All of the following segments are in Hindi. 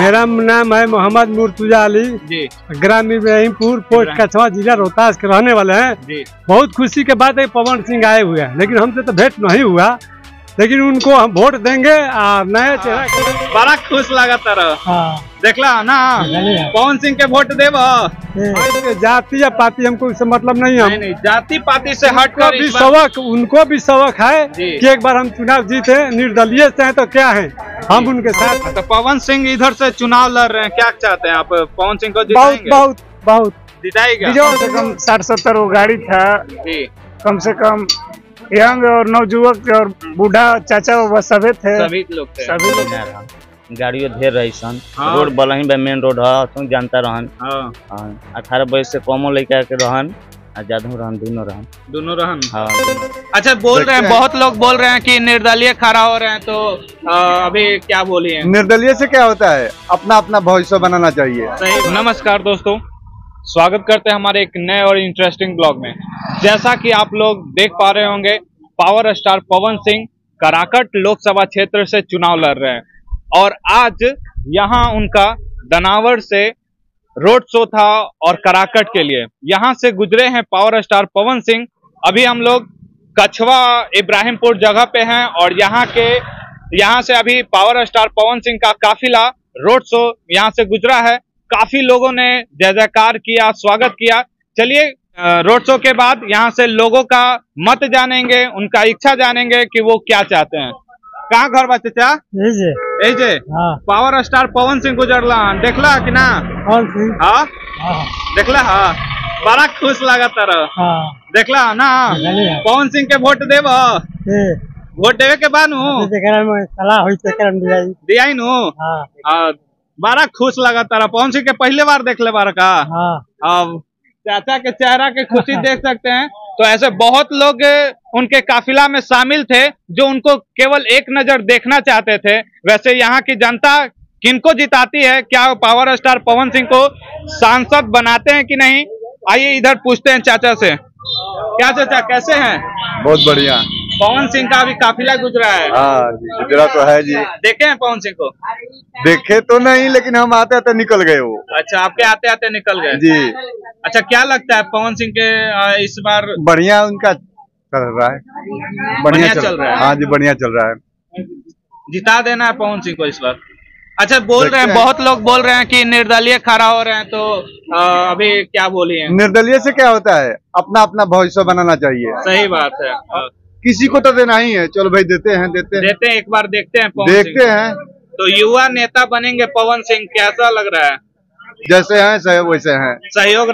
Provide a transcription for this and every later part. मेरा नाम है मोहम्मद मुर्तुजा अली, ग्राम इब्राहिमपुर, पोस्ट कछवा, जिला रोहतास के रहने वाले हैं। बहुत खुशी के बात है पवन सिंह आए हुए हैं, लेकिन हमसे तो भेंट नहीं हुआ, लेकिन उनको हम वोट देंगे। नया चेहरा बड़ा खुश लगाता रहो, देखला ना पवन सिंह के वोट देव। जाति या पाति हमको इससे मतलब नहीं है, हम जाति पाति से हटकर भी सबक, उनको भी सबक है कि एक बार हम चुनाव जीते, निर्दलीय से हैं तो क्या है, हम उनके साथ। तो पवन सिंह इधर से चुनाव लड़ रहे हैं, क्या चाहते हैं आप? पवन सिंह को बहुत जिताएगा। कम से कम 60-70 वो गाड़ी था, कम से कम यंग और नवयुवक और बूढ़ा चाचा वो सभी थे, सभी लोग गाड़ियों ढेर रही सन। हाँ। रोड बलही बा मेन रोड है, जानता रहन। हाँ। 18 बरस से कमो लड़का के रहन, जादू रहन, दोनों रहन। हाँ। अच्छा, बोल रहे हैं, बहुत लोग बोल रहे हैं कि निर्दलीय खड़ा हो रहे हैं, तो अभी क्या बोलिए? निर्दलीय से क्या होता है, अपना अपना भविष्य बनाना चाहिए। नमस्कार दोस्तों, स्वागत करते हैं हमारे एक नए और इंटरेस्टिंग ब्लॉग में। जैसा कि आप लोग देख पा रहे होंगे, पावर स्टार पवन सिंह कराकट लोकसभा क्षेत्र से चुनाव लड़ रहे हैं और आज यहाँ उनका दनावर से रोड शो था और कराकट के लिए यहाँ से गुजरे हैं पावर स्टार पवन सिंह। अभी हम लोग कछवा इब्राहिमपुर जगह पे हैं और यहाँ से अभी पावर स्टार पवन सिंह का काफिला रोड शो यहाँ से गुजरा है। काफी लोगों ने जय जयकार किया, स्वागत किया। चलिए रोड शो के बाद यहाँ से लोगों का मत जानेंगे, उनका इच्छा जानेंगे कि वो क्या चाहते हैं। कहाँ घर बा चाचा? एजे। हाँ। पावर स्टार पवन सिंह गुजरला, देखला कि ना? हाँ? हाँ। देखला। हाँ। बड़ा खुश लगाता रहो। हाँ। देखला ना पवन सिंह के वोट देव, वोट देवे के बाद दियाई नू। हाँ। बड़ा खुश लगाता रहो, पवन सिंह के पहले बार देखले बार का। हाँ। अब चाचा के चेहरा के खुशी देख सकते हैं। तो ऐसे बहुत लोग उनके काफिला में शामिल थे जो उनको केवल एक नजर देखना चाहते थे। वैसे यहाँ की जनता किनको जिताती है, क्या पावर स्टार पवन सिंह को सांसद बनाते हैं कि नहीं, आइए इधर पूछते हैं चाचा से। क्या चाचा, कैसे हैं? बहुत बढ़िया। पवन सिंह का अभी काफिला गुजरा है। हाँ, गुजरा तो है जी। देखे हैं पवन सिंह को? देखे तो नहीं, लेकिन हम आते आते निकल गए वो। अच्छा, आपके आते आते निकल गए जी। अच्छा, क्या लगता है पवन सिंह के इस बार? बढ़िया उनका चल रहा है, बढ़िया चल रहा है। हाँ जी, बढ़िया चल रहा है। जिता देना है पवन सिंह को इस बार। अच्छा, बोल रहे हैं, बहुत लोग बोल रहे हैं कि निर्दलीय खड़ा हो रहे हैं, तो अभी क्या बोलिए? निर्दलीय से क्या होता है, अपना अपना भविष्य बनाना चाहिए। सही बात है, किसी को तो देना ही है। चलो भाई, देते हैं एक बार, देखते हैं। तो युवा नेता बनेंगे पवन सिंह, कैसा लग रहा है? जैसे हैं वैसे हैं। सहयोग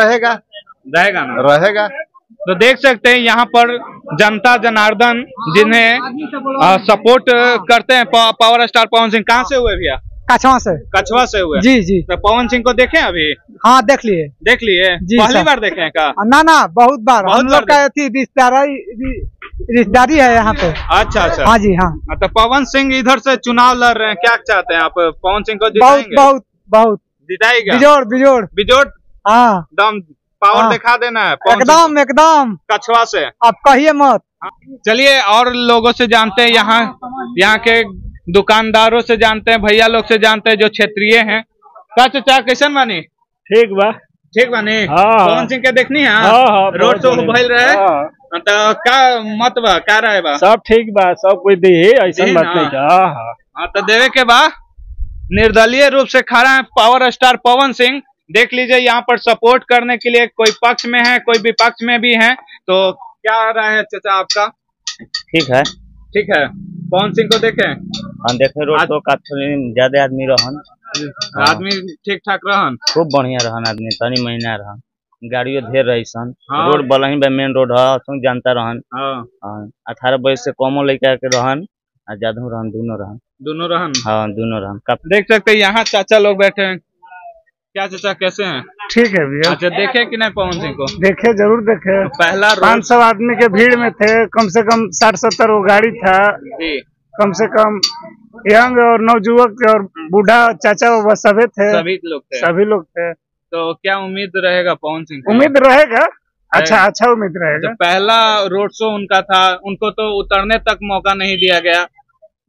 रहेगा। तो देख सकते हैं यहाँ पर जनता जनार्दन जिन्हें सपोर्ट करते हैं पावर स्टार पवन सिंह। कहाँ से हुए भैया? कछवा से हुए जी। तो पवन सिंह को देखे अभी? हाँ, देख लिए। पहली बार देखे हैं का? ना, बहुत बार रिश्तेदारी है यहाँ पे। अच्छा। हाँ जी। हाँ। तो पवन सिंह इधर से चुनाव लड़ रहे हैं, क्या चाहते हैं आप? पवन सिंह को बहुत जिताएगा। बिजोड़। हाँ, दम पावर। हाँ। दिखा देना है एकदम। कछवा से आप कहिए मत। चलिए और लोगों से जानते हैं, यहाँ के दुकानदारों से जानते हैं, भैया लोग से जानते हैं जो क्षेत्रीय हैं। का चाचा कैसन बानी? ठीक बा। हाँ। पवन सिंह के देखनी है। हाँ, रोड शो भइल रहे। हाँ। तो का मत बा, का रहे बा? सब ठीक बा, सब कोई दे, ऐसा बात नहीं। तो देवे के बा, निर्दलीय रूप से खड़ा है पावर स्टार पवन सिंह। देख लीजिए यहाँ पर सपोर्ट करने के लिए कोई पक्ष में है, कोई विपक्ष में भी है। तो क्या राय है चाचा आपका? ठीक है। पवन सिंह को देखे? हाँ, देखे। रोड तो काफी ज्यादा आदमी रहन। हाँ। आदमी ठीक ठाक रहन, खूब बढ़िया रहन आदमी, तनी महीना रहन। गाड़ियों ढेर रही सन। हाँ। रोड बलही बा मेन रोड है, जानता रहन। हाँ। 18 बरस से कमो लड़का के रहन, जादू रहन, दोनों रहन। हाँ, दोनों रहन। देख सकते हैं यहाँ चाचा लोग बैठे हैं। क्या चाचा, कैसे हैं? ठीक है भैया। अच्छा, देखे कि नहीं पवन सिंह को? देखे, जरूर देखे। तो पहला 500 आदमी के भीड़ में थे, कम से कम 60-70 वो गाड़ी था, कम से कम यंग और नवयुवक और बूढ़ा चाचा वो सभी थे, सभी लोग थे। तो क्या उम्मीद रहेगा पवन सिंह? उम्मीद रहेगा, अच्छा उम्मीद रहेगा। पहला रोड शो उनका था, उनको तो उतरने तक मौका नहीं दिया गया।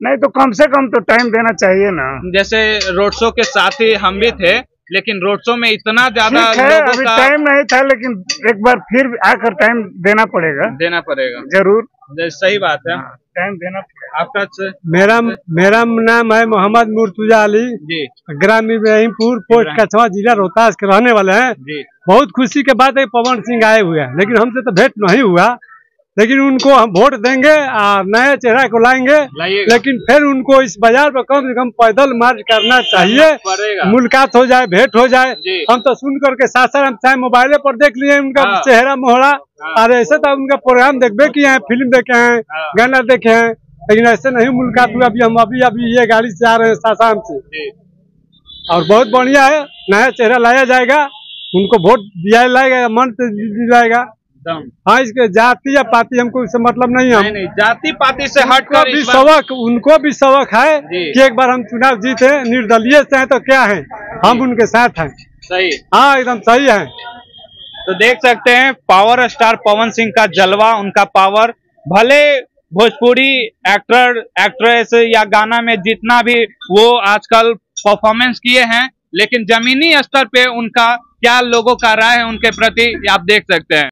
नहीं तो कम से कम तो टाइम देना चाहिए ना। जैसे रोड शो के साथ ही हम भी थे, लेकिन रोड शो में इतना ज्यादा अभी टाइम नहीं था, लेकिन एक बार फिर आकर टाइम देना पड़ेगा, देना पड़ेगा जरूर। सही बात है, टाइम देना पड़ेगा। आपका? मेरा नाम है मोहम्मद मुर्तुजा अली जी, ग्राम इब्राहिमपुर, पोस्ट कछवा, जिला रोहतास के रहने वाले हैं जी। बहुत खुशी के बात है पवन सिंह आए हुए हैं, लेकिन हमसे तो भेंट नहीं हुआ, लेकिन उनको हम वोट देंगे और नए चेहरा को लाएंगे, लेकिन फिर उनको इस बाजार पर कम से कम पैदल मार्च करना चाहिए, मुलाकात हो जाए, भेंट हो जाए। हम तो सुन करके सासाराम चाहे मोबाइल पर देख लिए उनका चेहरा मोहरा, और ऐसे तो उनका प्रोग्राम देखबे किए हैं, फिल्म देखे हैं, गाना देखे हैं, लेकिन ऐसे नहीं मुलाकात हुआ। अभी हम अभी ये गाड़ी से आ रहे हैं सासाराम से, और बहुत बढ़िया है, नया चेहरा लाया जाएगा, उनको वोट दिया जाएगा, मन से दिलाएगा। हाँ, इसके जाति या पार्टी हमको इससे मतलब नहीं है, नहीं जाति पार्टी से हटकर भी सबक, उनको भी सबक है कि एक बार हम चुनाव जीते, निर्दलीय से हैं तो क्या है, हम उनके साथ हैं। सही, हाँ एकदम सही है। तो देख सकते हैं पावर स्टार पवन सिंह का जलवा, उनका पावर, भले भोजपुरी एक्टर एक्ट्रेस या गाना में जितना भी वो आजकल परफॉर्मेंस किए हैं, लेकिन जमीनी स्तर पे उनका क्या लोगों का राय है उनके प्रति आप देख सकते हैं।